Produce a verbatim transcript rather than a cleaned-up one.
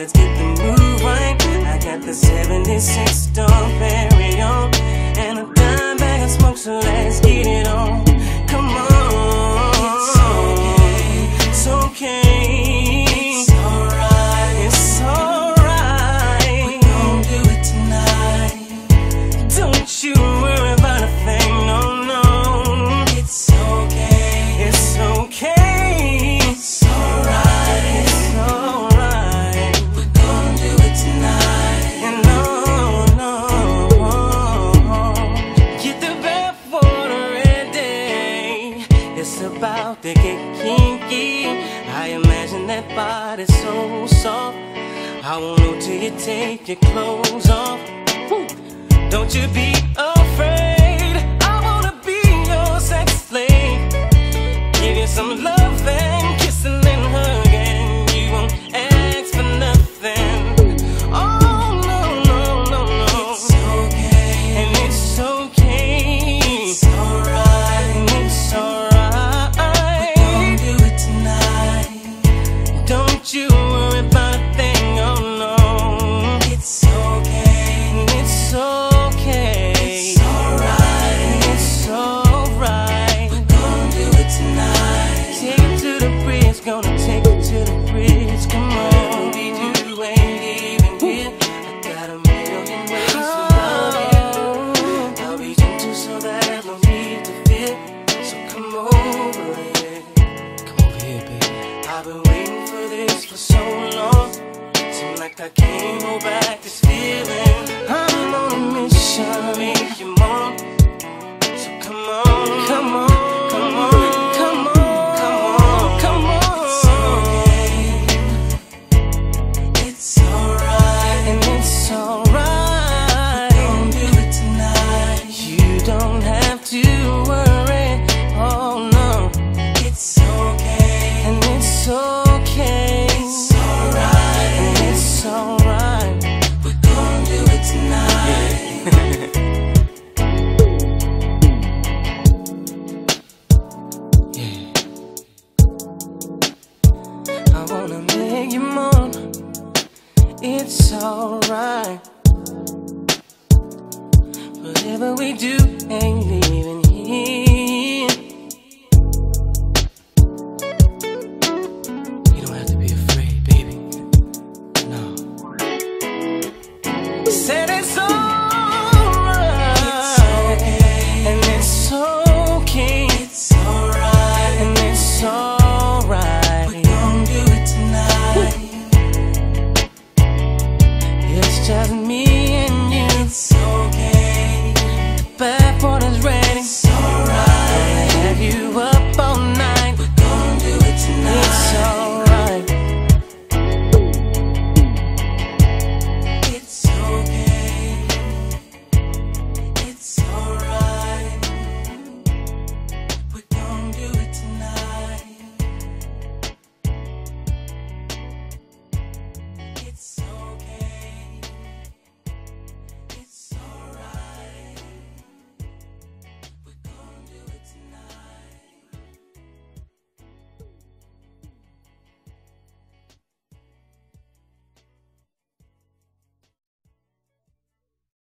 let's get the move right. I got the seventy-six dollar Barrio and a dime bag of smoke, so let's get it on. Come on, it's okay, it's okay, it's alright, it's alright. We gon' do it tonight. Don't you worry about a thing, no, no. It's okay, it's okay. It's about to get kinky. I imagine that body's so soft. I won't know till you take your clothes off. Woo. Don't you be afraid. I wanna be your sex slave. Give you some love and kissing and hugging. You won't ask for nothing. Oh no no no no. It's okay, and it's okay. It's alright, and it's alright. Don't you worry about a thing, oh no. It's okay, it's okay, it's alright, it's alright. We're gonna do it tonight. Take it to the bridge, gonna take it to the bridge. Come on, we do ain't even here. I got a million ways to love you. I'll reach into so that I don't need to feel. So come over here, come over here, baby. I've been waiting this for so long. Seems like I can't hold back this feeling. I'm on a mission to make you moan. So come on, come on, come on, come on, come on, come on. It's okay, it's alright, and it's alright. Don't do it tonight. You don't have to worry. Oh no, it's okay, and it's okay. It's alright. Whatever we do, ain't it?